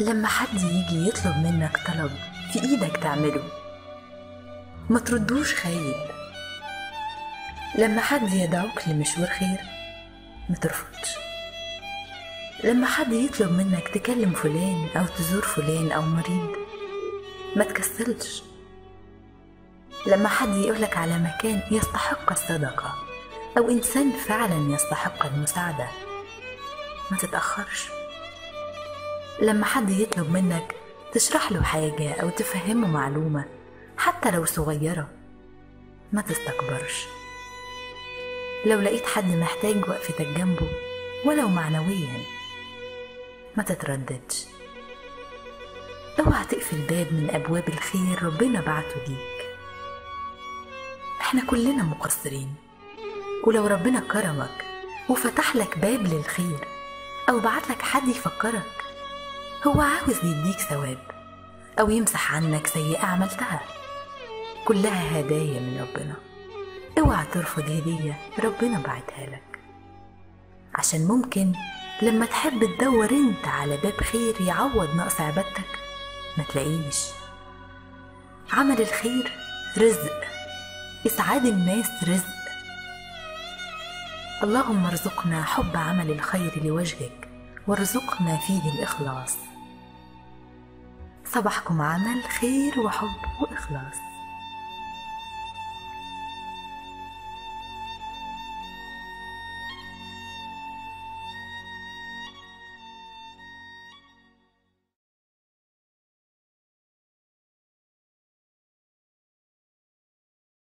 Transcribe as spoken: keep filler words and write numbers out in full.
لما حد يجي يطلب منك طلب في ايدك تعمله ما تردوش خايب. لما حد يدعوك لمشوار خير ما ترفضش. لما حد يطلب منك تكلم فلان او تزور فلان او مريض ما تكسلش. لما حد يقولك على مكان يستحق الصدقة او انسان فعلا يستحق المساعدة ما تتأخرش. لما حد يطلب منك تشرح له حاجة او تفهمه معلومة حتى لو صغيرة ما تستكبرش. لو لقيت حد محتاج وقفتك جنبه ولو معنويا ما تترددش. اوعى تقفل باب من ابواب الخير ربنا بعته ليك. احنا كلنا مقصرين، ولو ربنا كرمك وفتح لك باب للخير او بعت لك حد يفكرك هو عاوز يديك ثواب او يمسح عنك سيئة عملتها، كلها هدايا من ربنا. اوعى ترفض هدية ربنا بعتها لك، عشان ممكن لما تحب تدور انت على باب خير يعوض نقص عبادتك ما تلاقيش. عمل الخير رزق، اسعاد الناس رزق. اللهم ارزقنا حب عمل الخير لوجهك وارزقنا فيه الإخلاص. صباحكم عمل خير وحب وإخلاص.